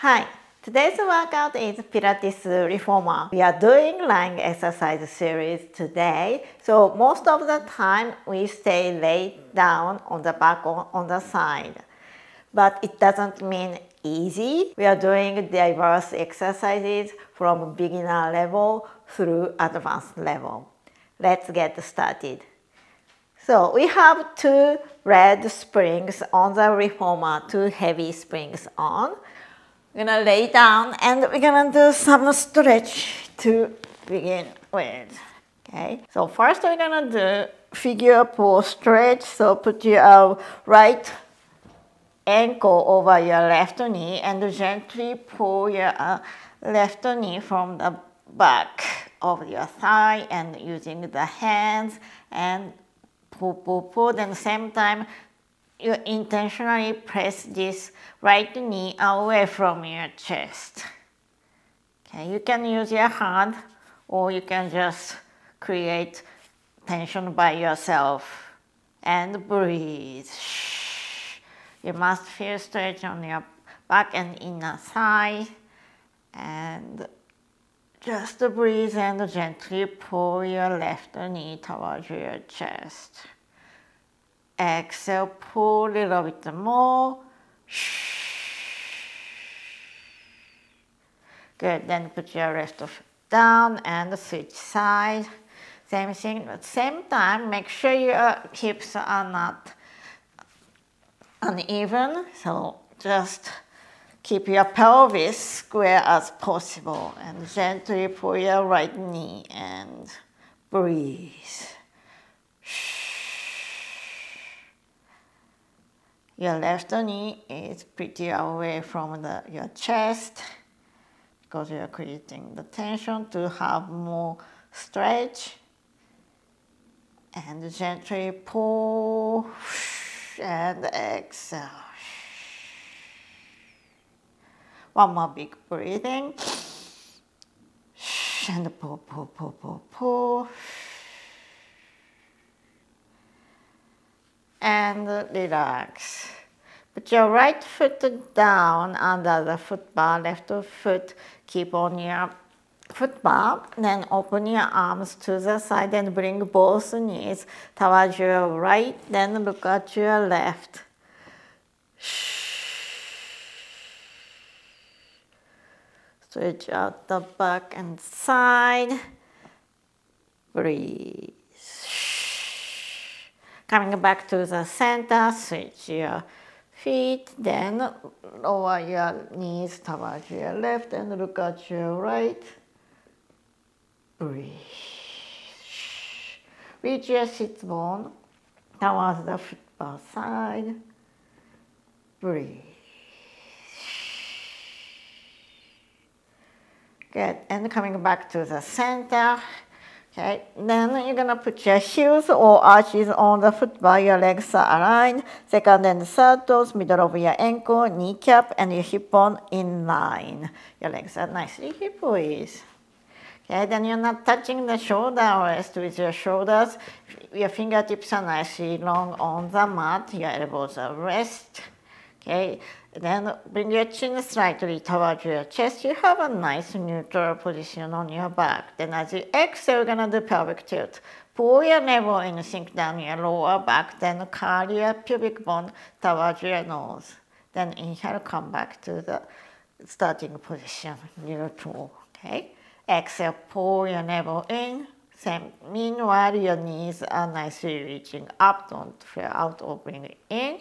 Hi, today's workout is Pilates Reformer. We are doing lying exercise series today. So most of the time we stay laid down on the back or on the side. But it doesn't mean easy. We are doing diverse exercises from beginner level through advanced level. Let's get started. So we have two red springs on the reformer, two heavy springs on. We're gonna lay down and we're gonna do some stretch to begin with. Okay, so first we're gonna do figure four stretch. So put your right ankle over your left knee and gently pull your left knee from the back of your thigh and using the hands and pull, pull, pull. Then same time, you intentionally press this right knee away from your chest. Okay, you can use your hand or you can just create tension by yourself and breathe. You must feel stretch on your back and inner thigh and just breathe and gently pull your left knee towards your chest. Exhale, pull a little bit more. Good, then put your left foot down and switch side. Same thing, but same time, make sure your hips are not uneven. So just keep your pelvis square as possible and gently pull your right knee and breathe. Your left knee is pretty away from your chest because you're creating the tension to have more stretch. And gently pull and exhale. One more big breathing. And pull, pull, pull, pull, pull. And relax. Put your right foot down under the foot bar, left foot keep on your foot bar, then open your arms to the side and bring both knees towards your right, then look at your left. Stretch out the back and side. Breathe. Coming back to the center, switch your feet, then lower your knees towards your left and look at your right. Breathe. Reach your sit bone towards the football side. Breathe. Good, and coming back to the center. Okay, then you're gonna put your heels or arches on the foot bar, your legs are aligned, second and third toes, middle of your ankle, kneecap, and your hip bone in line. Your legs are nicely hip width. Okay, then you're not touching the shoulder rest with your shoulders. Your fingertips are nicely long on the mat, your elbows are rest. Okay, then bring your chin slightly towards your chest. You have a nice neutral position on your back. Then as you exhale, we're gonna do pelvic tilt. Pull your navel in, sink down your lower back, then curl your pubic bone towards your nose. Then inhale, come back to the starting position, neutral, okay? Exhale, pull your navel in. Same. Meanwhile, your knees are nicely reaching up. Don't flare out or bring it in.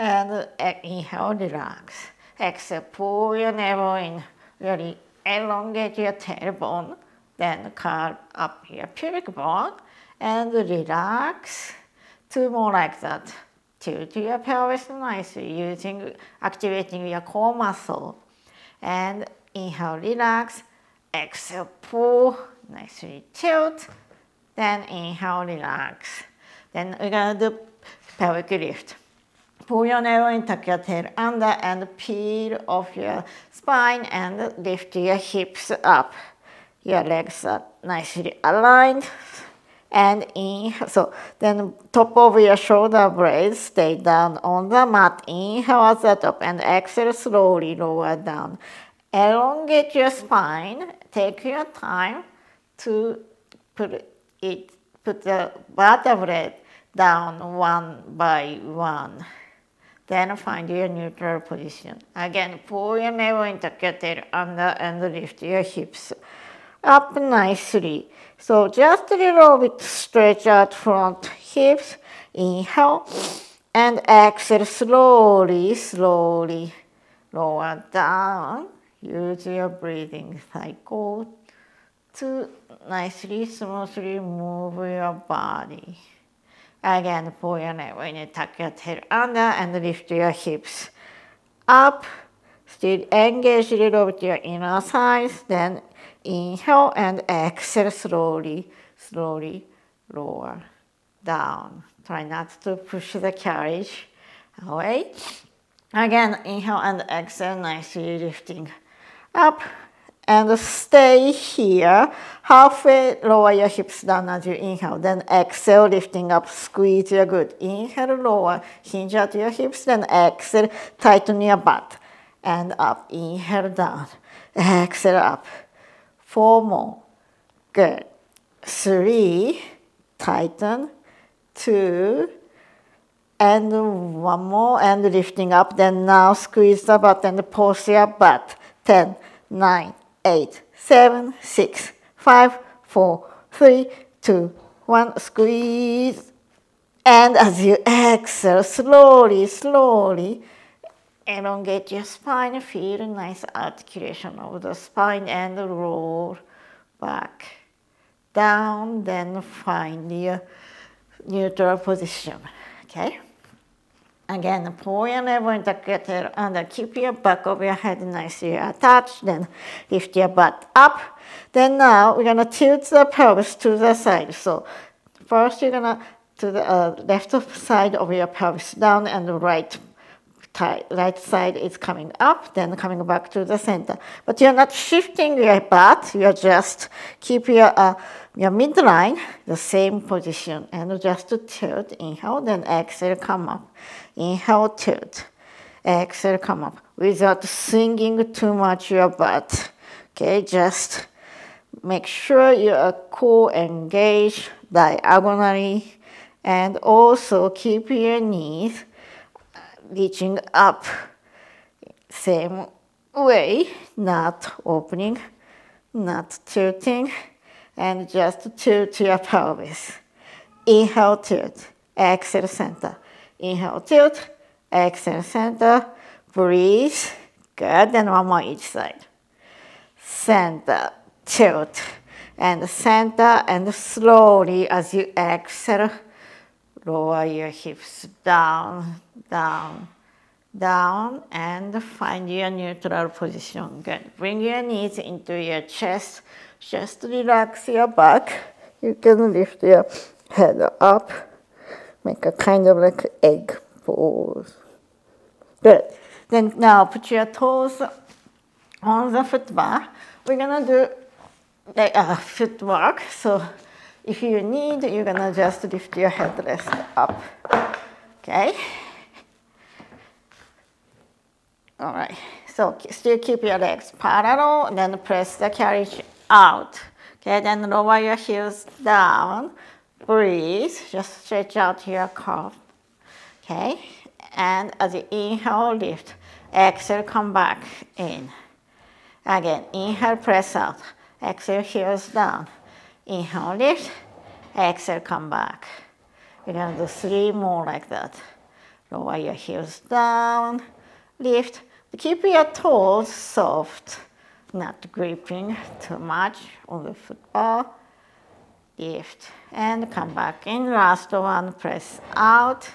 And inhale, relax. Exhale, pull your navel in. Really elongate your tailbone. Then curl up your pubic bone. And relax. Two more like that. Tilt your pelvis nicely, activating your core muscle. And inhale, relax. Exhale, pull. Nicely tilt. Then inhale, relax. Then we're going to do pelvic lift. Pull your navel in, tuck your tail under and peel off your spine and lift your hips up. Your legs are nicely aligned. and inhale. So then top of your shoulder blades stay down on the mat. Inhale at the top and exhale slowly lower down. Elongate your spine. Take your time to put the vertebrae down one by one. Then find your neutral position. Again, pull your navel into your tail under and lift your hips up nicely. So just a little bit stretch out front hips. Inhale and exhale slowly, slowly lower down. Use your breathing cycle to nicely, smoothly move your body. Again, pull your navel in, tuck your tail under and lift your hips up. Still engage a little bit your inner thighs. Then inhale and exhale slowly, slowly lower down. Try not to push the carriage away. Again, inhale and exhale, nicely lifting up. And stay here, halfway lower your hips down as you inhale, then exhale, lifting up, squeeze your glute. Inhale, lower, hinge out your hips, then exhale, tighten your butt, and up, inhale, down, exhale, up. 4 more, good. 3, tighten, 2, and 1 more, and lifting up, then now squeeze the butt and pulse your butt, 10, 9, 8, 7, 6, 5, 4, 3, 2, 1, squeeze. And as you exhale, slowly, slowly elongate your spine, feel nice articulation of the spine and roll back down, then find your neutral position, okay? Again, pull your navel into your tail under, keep your back of your head nicely attached, then lift your butt up. Then now we're gonna tilt the pelvis to the side. So first you're gonna to the left side of your pelvis down and the right side is coming up, then coming back to the center. But you're not shifting your butt, you're just keep your midline the same position and just to tilt. Inhale, then exhale, come up. Inhale, tilt, exhale, come up, without swinging too much your butt, okay? Just make sure your core engaged diagonally, and also keep your knees reaching up same way, not opening, not tilting, and just tilt your pelvis. Inhale, tilt, exhale, center. Inhale, tilt, exhale, center. Breathe, good, and 1 more each side. Center, tilt, and center, and slowly as you exhale, lower your hips down, down, down, and find your neutral position. Good. Bring your knees into your chest. Just relax your back. You can lift your head up. Make a kind of like egg pose. Good. Then now put your toes on the foot bar. We're gonna do the foot work. So if you need, you're gonna just lift your headrest up. Okay? All right. So still keep your legs parallel, and then press the carriage out. Okay, then lower your heels down. Breathe, just stretch out your calf. Okay, and as you inhale, lift. Exhale, come back in. Again, inhale, press out. Exhale, heels down. Inhale, lift. Exhale, come back. We're gonna do 3 more like that. Lower your heels down. Lift. Keep your toes soft, not gripping too much on the football. Lift and come back in. Last one, press out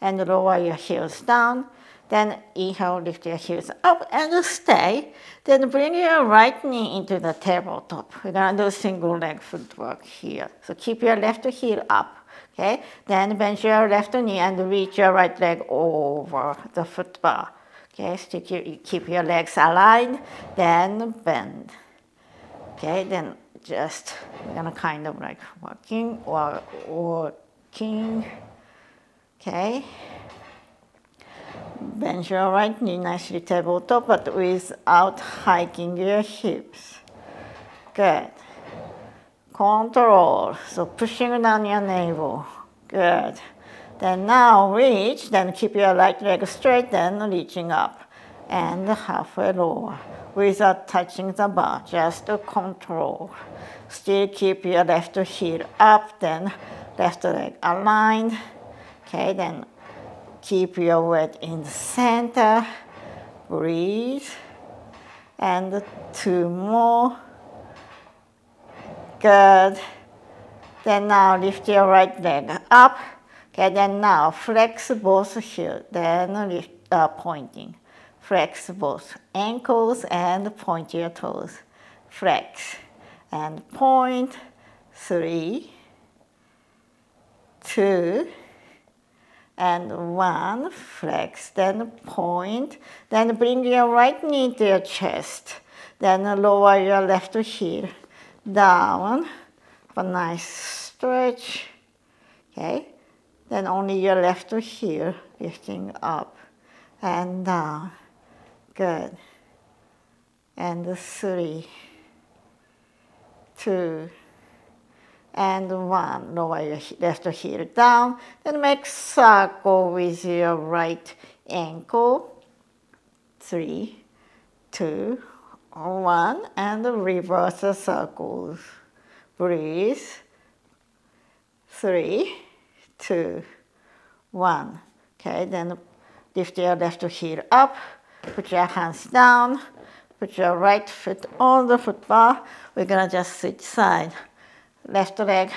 and lower your heels down. Then inhale, lift your heels up and stay. Then bring your right knee into the tabletop. We're gonna do single leg footwork here. So keep your left heel up, okay? Then bend your left knee and reach your right leg over the footbar. Okay, stick your, keep your legs aligned, then bend. Okay, then just, we're gonna kind of like walking or walking. Okay. Bend your right knee nicely tabletop, but without hiking your hips. Good. Control. So pushing down your navel. Good. Then now reach, then keep your right leg straight, then reaching up. And halfway lower without touching the bar, just to control. Still keep your left heel up, then left leg aligned. Okay, then keep your weight in the center. Breathe. And two more. Good. Then now lift your right leg up. Okay, then now flex both heels, then lift, pointing. Flex both ankles and point your toes. Flex and point. 3, 2, and 1. Flex, then point. Then bring your right knee to your chest. Then lower your left heel down. Have a nice stretch. Okay. Then only your left heel lifting up and down. Good. And 3, 2, and 1. Lower your left heel down. Then make circle with your right ankle. 3, 2, 1. And reverse the circles. Breathe. 3, 2, 1. Okay, then lift your left heel up, put your hands down, put your right foot on the foot bar. We're gonna just switch side. Left leg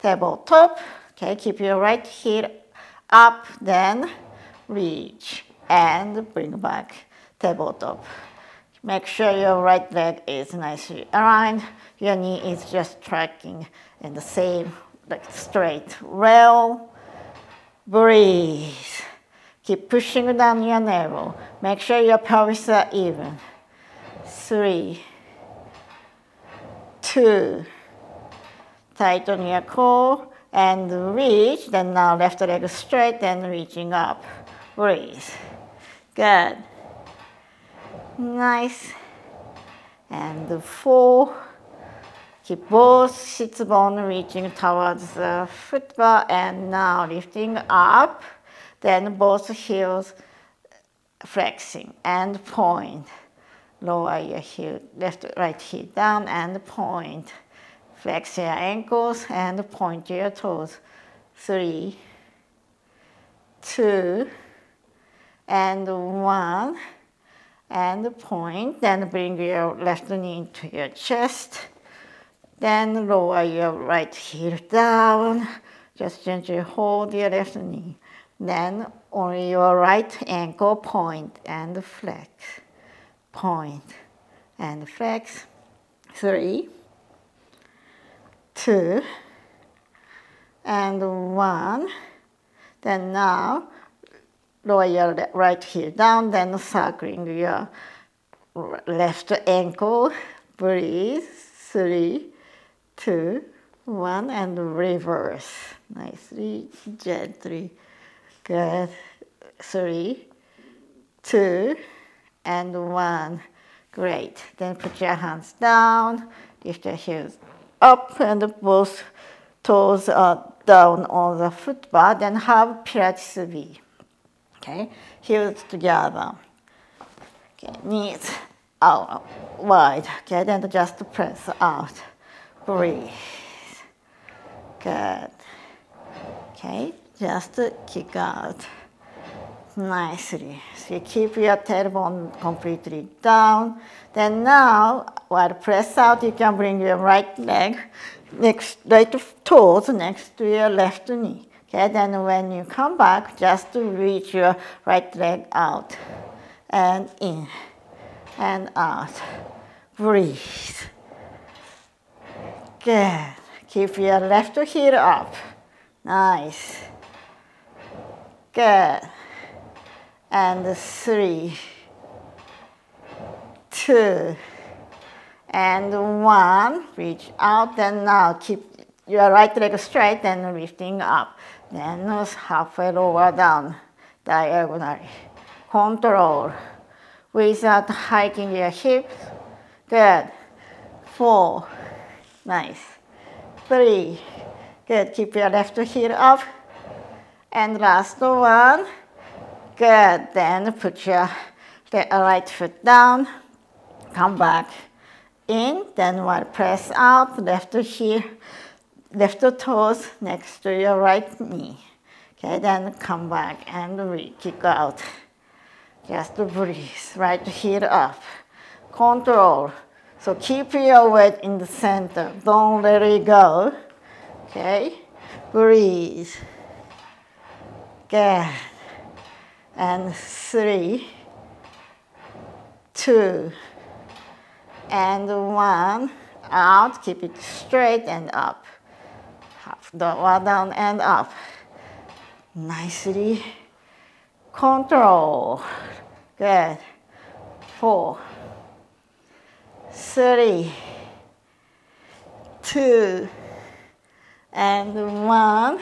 tabletop. Okay, keep your right heel up, then reach and bring back tabletop. Make sure your right leg is nicely aligned. Your knee is just tracking in the same, like straight rail. Breathe. Keep pushing down your navel. Make sure your pelvis are even. 3, 2. Tighten your core and reach. Then now left leg straight, then reaching up. Breathe. Good. Nice. And 4. Keep both sits bone reaching towards the foot bar, and now lifting up. Then both heels flexing and point. Lower your heel, left, right heel down and point. Flex your ankles and point your toes. 3, 2, and 1. And point. Then bring your left knee to your chest. Then lower your right heel down. Just gently hold your left knee. Then on your right ankle, point and flex. Point and flex. 3, 2, and 1. Then now lower your right heel down, then circling your left ankle. Breathe. 3, 2, 1, and reverse. Nicely, gently. Good. 3, 2, and 1. Great. Then put your hands down, lift your heels up, and both toes are down on the foot bar. Then have Pilates V. Okay. Heels together. Okay. Knees out wide. Okay. Then just press out. Breathe. Good. Okay. Just kick out nicely. So you keep your tailbone completely down. Then now, while press out, you can bring your right leg, right toes next to your left knee. Okay, then when you come back, just reach your right leg out and in and out. Breathe. Good. Keep your left heel up. Nice. Good. And 3, 2, and one, reach out, and now keep your right leg straight and lifting up, then halfway lower down, diagonally. Control, without hiking your hips. Good. 4, nice. 3, good. Keep your left heel up. And last one, good. Then put your right foot down, come back in, then one press out, left heel, left toes next to your right knee. Okay, then come back and kick out. Just breathe, right heel up. Control, so keep your weight in the center, don't let it go. Okay, breathe. Good. And 3, 2, and 1, out, keep it straight and up, half lower down and up, nicely, control, good, 4, 3, 2, and 1,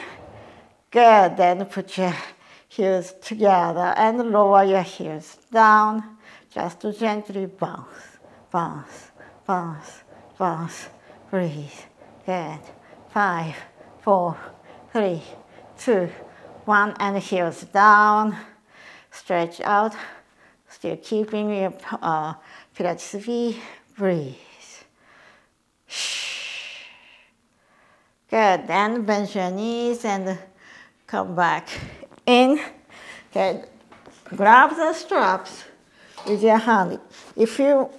good, then put your heels together and lower your heels down, just to gently bounce, bounce, bounce, bounce, breathe, good, 5, 4, 3, 2, 1, and heels down, stretch out, still keeping your Pilates V, breathe, good, then bend your knees and come back in, okay, grab the straps with your hand. If you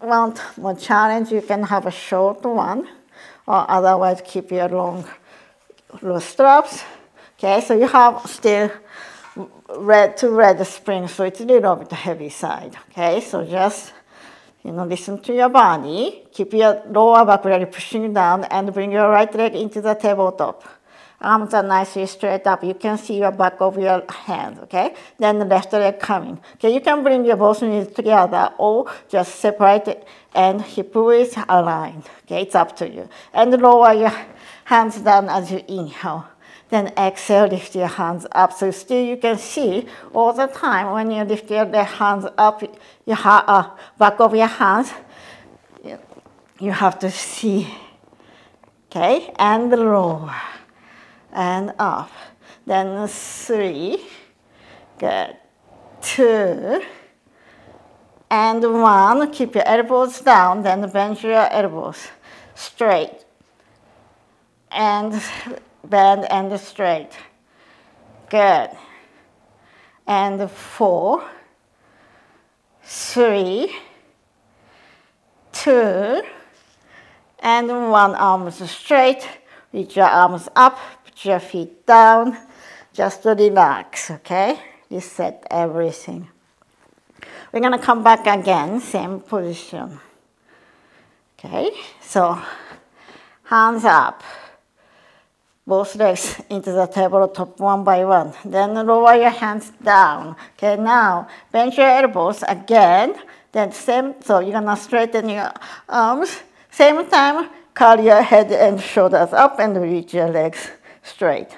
want more challenge, you can have a short one, or otherwise keep your long straps. Okay, so you have still red to red spring, so it's a little bit heavy side. Okay, so just, listen to your body, keep your lower back really pushing down and bring your right leg into the tabletop. Arms are nicely straight up. You can see your back of your hand, okay? Then the left leg coming. Okay, you can bring your both knees together or just separate it and hip width aligned. Okay, it's up to you. And lower your hands down as you inhale. Then exhale, lift your hands up. So still you can see all the time when you lift your hands up, your back of your hands, you have to see, okay? And lower. And up, then 3, good, 2, and 1, keep your elbows down, then bend your elbows, straight, and bend and straight, good, and 4, 3, 2, and 1, arms straight, reach your arms up, your feet down, just to relax, okay? Reset everything. We're gonna come back again, same position. Okay, so hands up, both legs into the tabletop one by one, then lower your hands down. Okay, now bend your elbows again, then same, so you're gonna straighten your arms, same time, curl your head and shoulders up and reach your legs straight,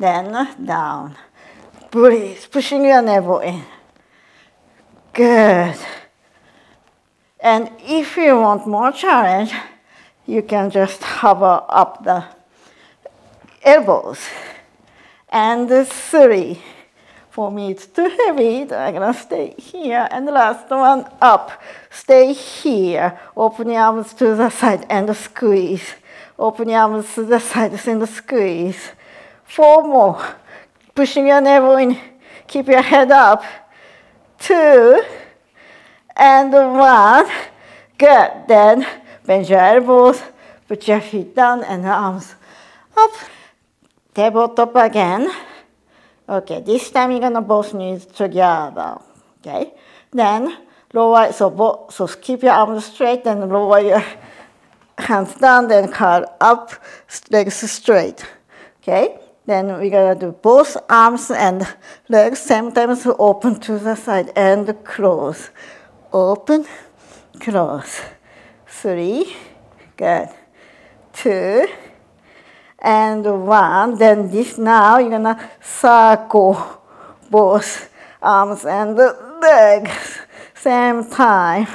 then down, breathe, pushing your navel in, good, and if you want more challenge, you can just hover up the elbows, and 3, for me it's too heavy, so I'm gonna stay here, and the last one up, stay here, open your arms to the side and squeeze, open your arms to the sides and squeeze. 4 more. Pushing your navel in. Keep your head up. 2. And 1. Good. Then bend your elbows. Put your feet down and arms up. Tabletop again. Okay. This time you're going to both knees together. Okay. Then lower. So keep your arms straight and lower your hands down, then curl up, legs straight, okay? Then we're gonna do both arms and legs, sometimes open to the side and close, open, close, 3, good, 2, and 1. Then this now, you're gonna circle both arms and legs, same time.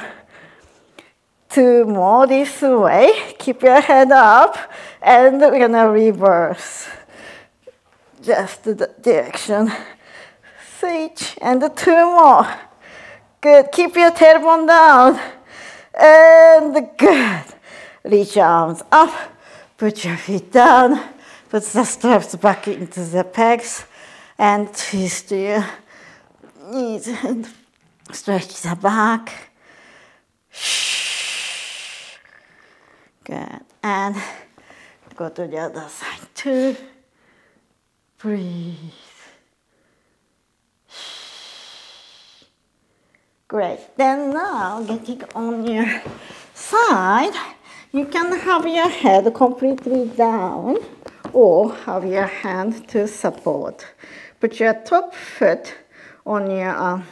2 more this way, keep your head up, and we're gonna reverse. Just the direction switch, and 2 more. Good, keep your tailbone down, and good. Reach your arms up, put your feet down, put the straps back into the pegs, and twist your knees, and stretch the back. Good, and go to the other side too. Breathe. Great. Then now, getting on your side, you can have your head completely down or have your hand to support. Put your top foot on your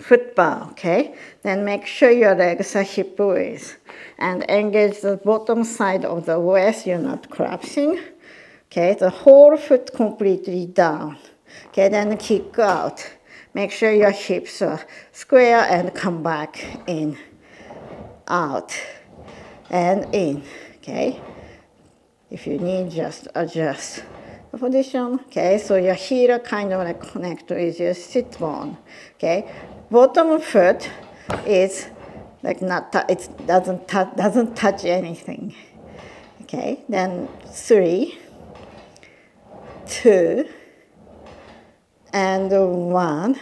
foot bar, okay? Then make sure your legs are hip width and engage the bottom side of the waist. You're not collapsing. Okay, the whole foot completely down. Okay, then kick out. Make sure your hips are square and come back in, out, and in. Okay, if you need, just adjust the position. Okay, so your heel kind of like connect with your sit bone. Okay, bottom foot is like not, it doesn't touch anything. Okay, then 3, 2, and 1.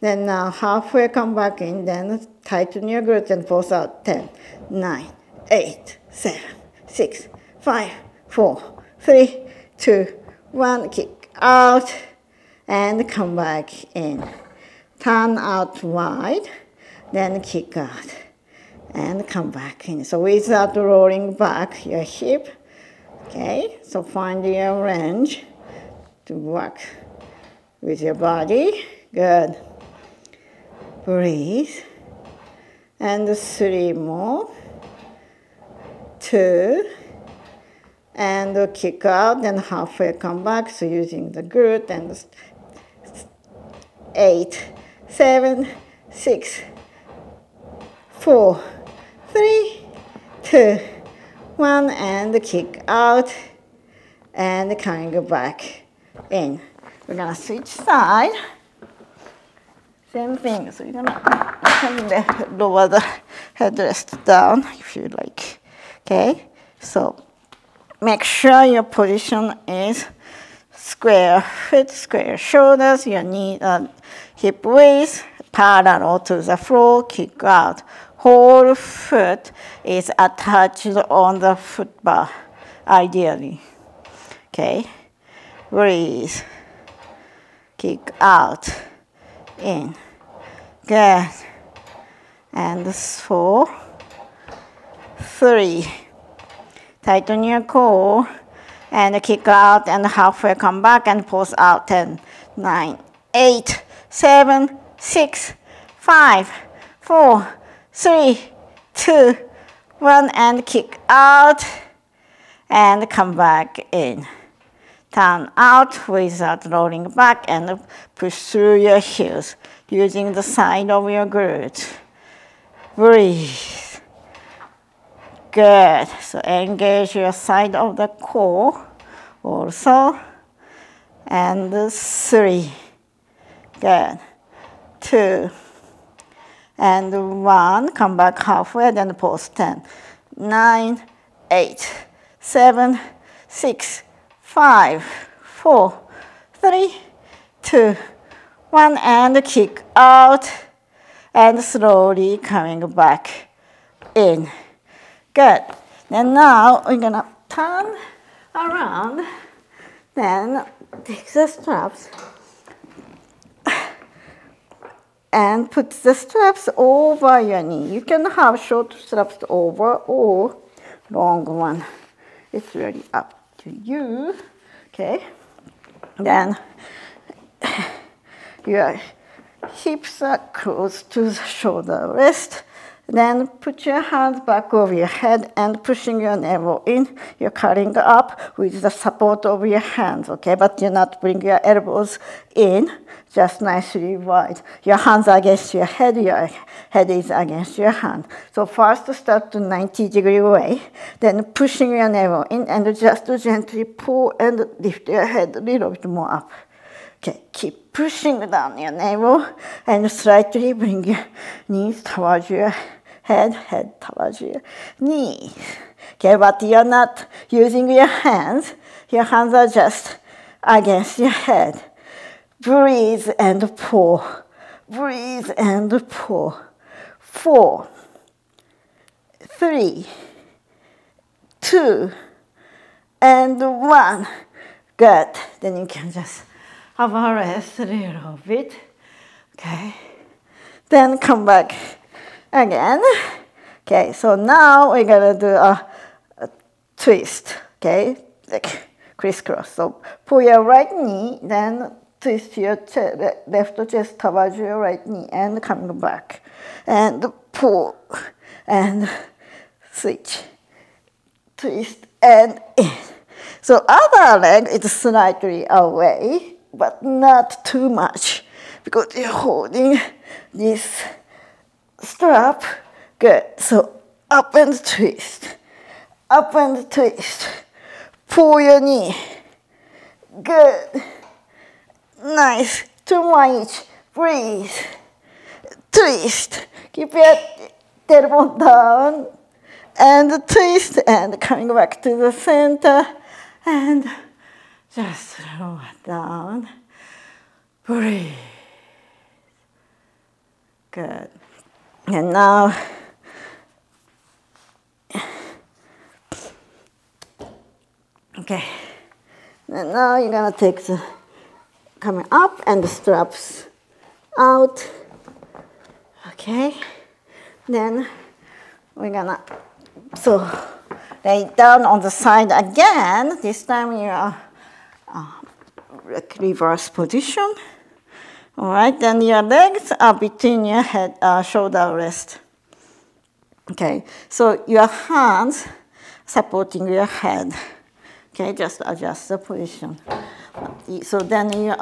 Then now halfway come back in, then tighten your glutes and pulse out. 10, 9, 8, 7, 6, 5, 4, 3, 2, 1. Kick out and come back in. Turn out wide, then kick out and come back in. So without rolling back your hip, okay? So find your range to work with your body. Good. Breathe. And 3 more. 2. And kick out. Then halfway come back. So using the glute. And 8, 7, 6, 4, 3, 2, 1. And kick out. And coming back in. We're gonna switch side. Same thing. So you're gonna lower the headrest down if you like. Okay? So make sure your position is square foot, square shoulders, your knee hip width, parallel to the floor, kick out. Whole foot is attached on the foot bar, ideally. Okay? Breathe, kick out, in, good, and 4, 3, tighten your core, and kick out, and halfway come back, and pulse out, 10, 9, 8, 7, 6, 5, 4, 3, 2, 1, and kick out, and come back in. Turn out without rolling back and push through your heels using the side of your glutes. Breathe. Good. So engage your side of the core also. And 3. Good. 2. And 1. Come back halfway, then pause. 10, 9, 8, 7, 6, 5, 4, 3, 2, 1, and kick out, and slowly coming back in. Good. Then now we're gonna turn around, then take the straps and put the straps over your knee. You can have short straps over or long one. It's really up to you, okay? Then your hips are close to the shoulder rest, Then put your hand back over your head and pushing your navel in. You're curling up with the support of your hands, okay? But you're not bringing your elbows in, just nicely wide. Your hands are against your head is against your hand. So first start to 90-degree way, then pushing your navel in and just gently pull and lift your head a little bit more up. Okay, keep pushing down your navel and slightly bring your knees towards your head, head towards your knees. Okay, but you're not using your hands. Your hands are just against your head. Breathe and pull. Breathe and pull. 4, 3, 2, and 1. Good. Then you can just have a rest a little bit. Okay. Then come back again. Okay, so now we're gonna do a twist. Okay, like crisscross. So pull your right knee, then twist your left chest towards your right knee and coming back. And pull and switch. Twist and in. So other leg is slightly away, but not too much because you're holding this strap. Good. So up and twist. Up and twist. Pull your knee. Good. Nice. 2 more each. Breathe. Twist. Keep your tailbone down. And twist. And coming back to the center. And just slow it down. Breathe. Good. And now, okay. And now you're gonna take the coming up and the straps out. Okay. Then we're gonna lay down on the side again. This time you are reverse position. All right, then your legs are between your head, shoulder rest. Okay, so your hands supporting your head. Okay, just adjust the position. So then your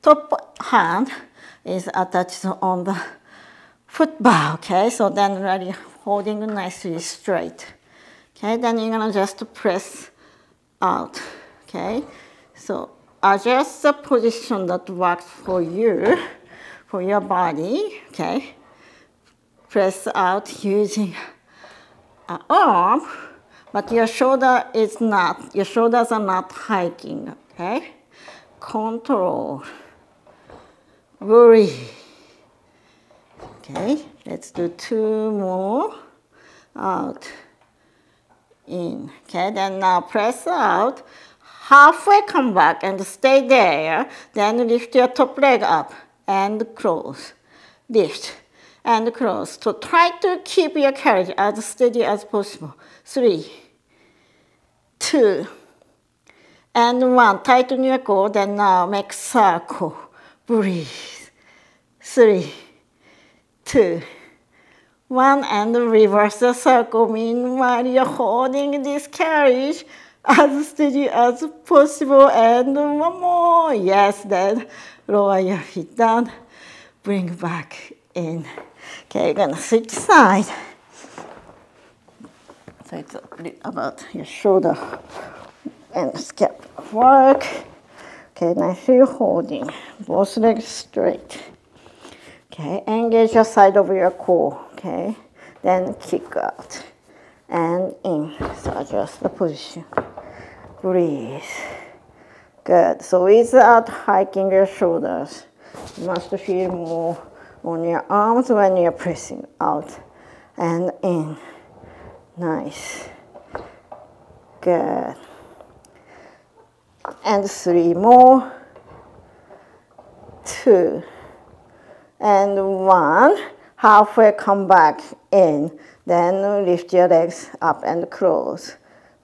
top hand is attached on the foot bar. Okay, so then really holding nicely straight. Okay, then you're gonna just press out. Okay. So adjust the position that works for you, for your body, okay? Press out using an arm, but your shoulders are not hiking, okay? Control, worry. Okay, let's do 2 more, out, in. Okay, then now press out. Halfway come back and stay there, then lift your top leg up and close. Lift and close. So try to keep your carriage as steady as possible. 3, 2, and 1. Tighten your core, then now make circle. Breathe. 3, 2, 1, and reverse the circle. Meanwhile, you're holding this carriage as steady as possible, and 1 more. Yes, then lower your feet down, bring back in. Okay, you're gonna switch side. So it's about your shoulder and scap work. Okay, nicely holding both legs straight. Okay, engage your side of your core. Okay, then kick out and in. So adjust the position. Breathe. Good. So without hiking your shoulders, you must feel more on your arms when you're pressing out and in. Nice. Good. And 3 more. 2, and 1. Halfway come back in. Then lift your legs up and close.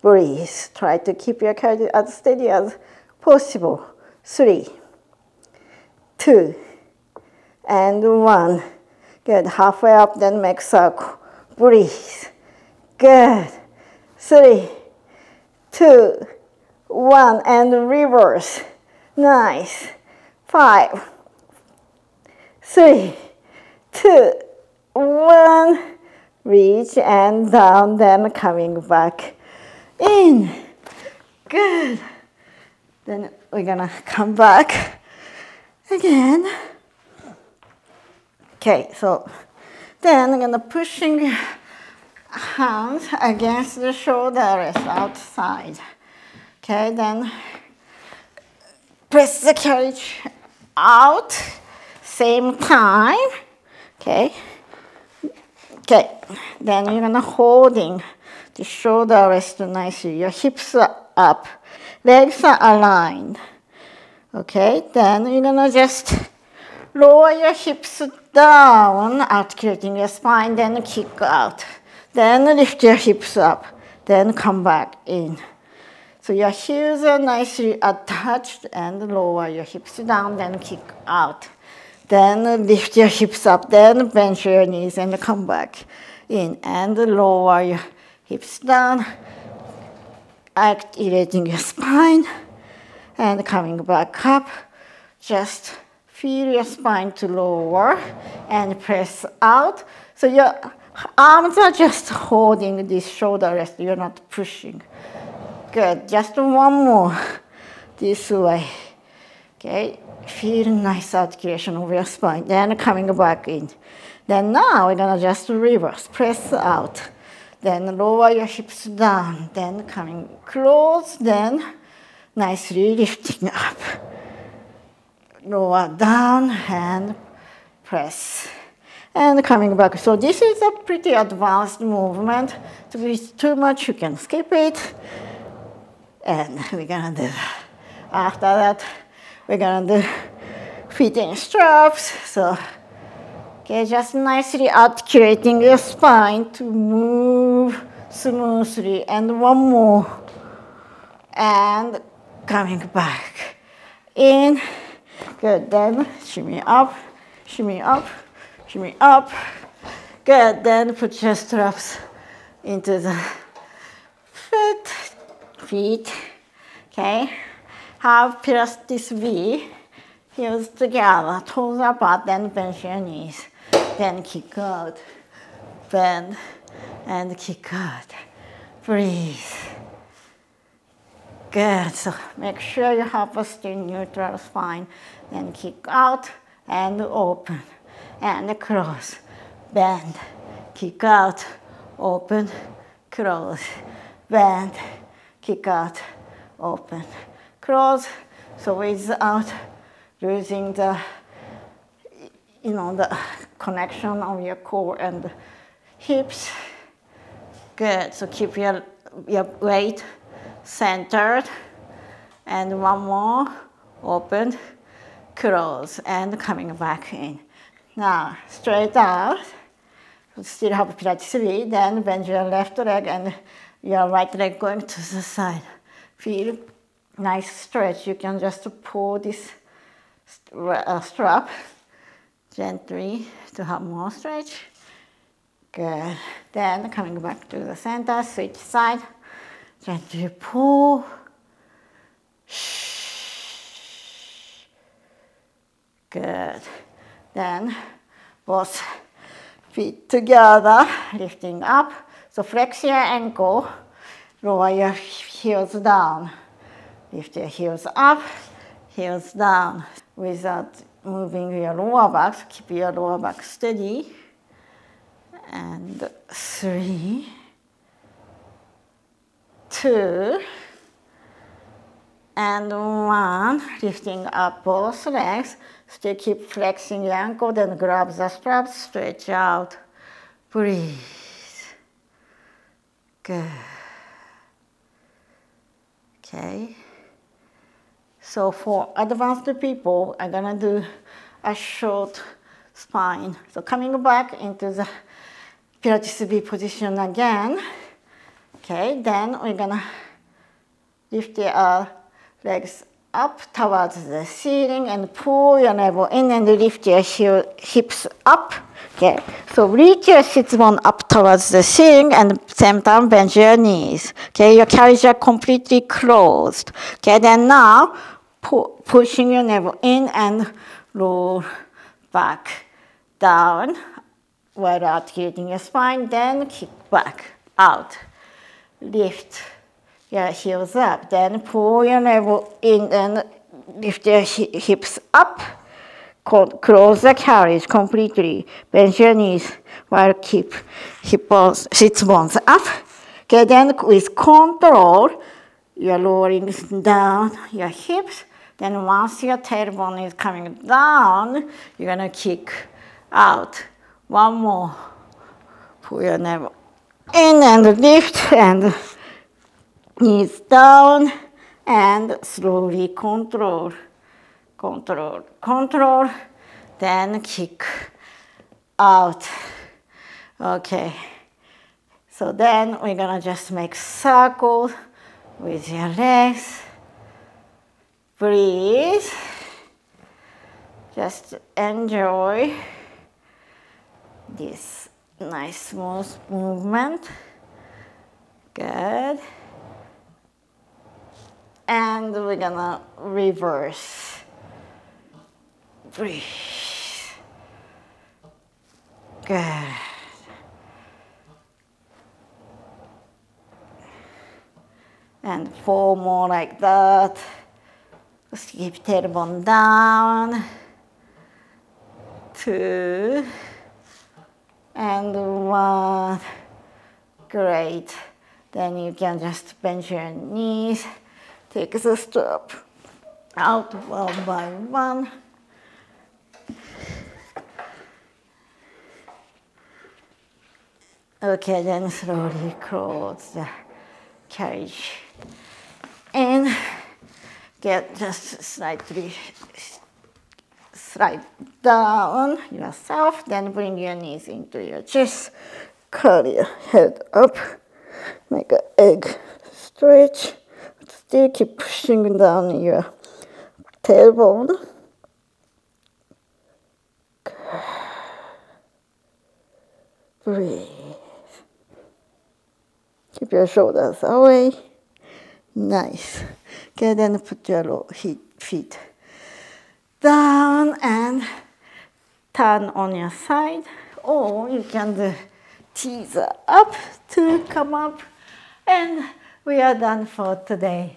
Breathe. Try to keep your carriage as steady as possible. 3, 2, and 1. Good, halfway up, then make circle. Breathe. Good. 3, 2, 1, and reverse. Nice. 5, 3, 2, 1. Reach and down, then coming back in. Good. Then we're gonna come back again. Okay, so then I'm gonna pushing hands against the shoulder is outside. Okay, then press the carriage out, same time. Okay. Okay, then you're gonna holding the shoulder rest nicely. Your hips are up, legs are aligned. Okay, then you're gonna just lower your hips down, articulating your spine, then kick out. Then lift your hips up, then come back in. So your heels are nicely attached and lower your hips down, then kick out. Then lift your hips up, then bend your knees and come back in. And lower your hips down, activating your spine and coming back up. Just feel your spine to lower and press out. So your arms are just holding this shoulder rest, you're not pushing. Good, just one more this way. Okay. Feel nice articulation of your spine, then coming back in. Then now we're gonna just reverse, press out, then lower your hips down, then coming close, then nicely lifting up. Lower down and press, and coming back. So this is a pretty advanced movement. If it's too much, you can skip it. And we're gonna do that. After that, we're gonna do feet in straps. So, okay, just nicely articulating your spine to move smoothly. And one more. And coming back in. Good, then shimmy up, shimmy up, shimmy up. Good, then put your straps into the feet, okay. Have Pilates V, heels together, toes apart, then bend your knees, then kick out, bend and kick out, breathe. Good, so make sure you have a still neutral spine, then kick out and open and close, bend, kick out, open, close, bend, kick out, open. Close, so without losing the, the connection of your core and hips. Good, so keep your weight centered. And one more, open, close, and coming back in. Now, straight out, still have Pilates V, then bend your left leg and your right leg going to the side. Feel nice stretch. You can just pull this strap gently to have more stretch. Good. Then coming back to the center, switch side. Gently pull. Good. Then both feet together, lifting up. So flex your ankle, lower your heels down. Lift your heels up, heels down, without moving your lower back. Keep your lower back steady. And 3, 2, and 1. Lifting up both legs. Still keep flexing your ankle, then grab the straps, stretch out, breathe. Good. Okay. So for advanced people, I'm gonna do a short spine. So coming back into the Pilates V position again. Okay, then we're gonna lift your legs up towards the ceiling and pull your navel in and lift your hips up. Okay. So reach your sits bone up towards the ceiling and same time bend your knees. Okay, your calves are completely closed. Okay, then now pushing your navel in and roll back down while articulating your spine, then kick back out. Lift your heels up, then pull your navel in and lift your hips up. Close the carriage completely. Bend your knees while keep sit bones up. Okay, then with control, you're lowering down your hips. Then once your tailbone is coming down, you're gonna kick out. One more. Pull your navel in and lift and knees down and slowly control. Control, control, then kick out. Okay, so then we're gonna just make circles with your legs. Breathe, just enjoy this nice smooth movement. Good, and we're gonna reverse. Breathe. Good. And four more like that. Skip tailbone down. 2. And 1. Great. Then you can just bend your knees. Take the step out one by one. Okay, then slowly close the carriage and get just slightly slide down yourself, then bring your knees into your chest, curl your head up, make an egg stretch, still keep pushing down your tailbone. Breathe. Keep your shoulders away. Nice. Okay, then put your low feet down and turn on your side. Or you can do teaser up to come up. And we are done for today.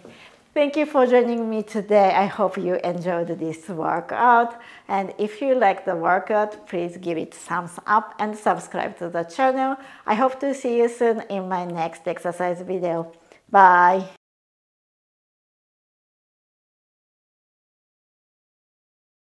Thank you for joining me today. I hope you enjoyed this workout. And if you like the workout, please give it thumbs up and subscribe to the channel. I hope to see you soon in my next exercise video. Bye.